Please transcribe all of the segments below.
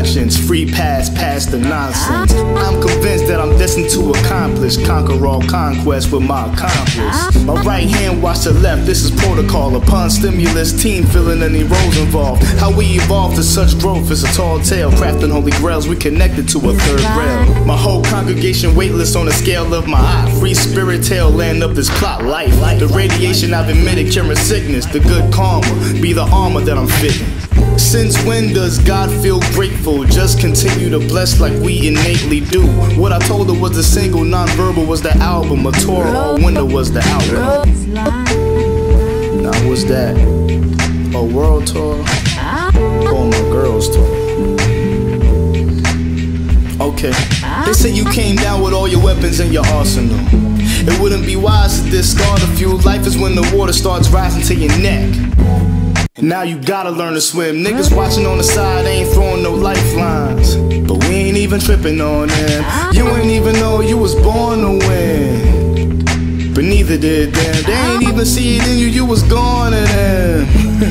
conscience, free pass past the nonsense. I'm convinced that I'm destined to accomplish, conquer all conquest with my accomplice. My right hand watch the left, this is protocol. Upon stimulus, team filling any roles involved. How we evolve to such growth is a tall tale. Crafting holy grails, we connected to a third rail. My whole congregation weightless on the scale of my eye. Free spirit tale, land up this plot life. The radiation I've emitted curing sickness. The good karma be the armor that I'm fitting. Since when does God feel grateful? Just continue to bless like we innately do. What I told her was the single, non-verbal was the album. A tour or window was the album. Now what's that? A world tour? Or my girls tour? Okay. They say you came down with all your weapons in your arsenal. It wouldn't be wise to discard a few. Life is when the water starts rising to your neck. Now you gotta learn to swim. Niggas watching on the side ain't throwing no lifelines, but we ain't even tripping on them. You ain't even know you was born to win, but neither did them. They ain't even see it in you, you was gone to them.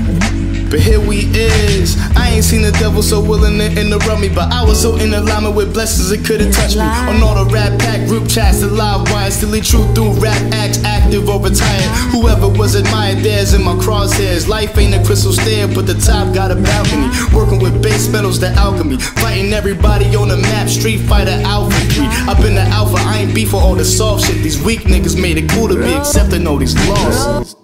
But here we is. I ain't seen the devil so willing to interrupt me, but I was so in alignment with blessings it couldn't touch me. On all the rap pack group chats, the live wires, silly truth through rap acts, active or retired. Whoever was admired, theirs in my crosshairs. Life ain't a crystal stair, but the top got a balcony. Working with base metals, the alchemy. Fighting everybody on the map, Street Fighter Alpha 3. I've been the alpha, I ain't beef for all the soft shit. These weak niggas made it cool to be accepting all these losses.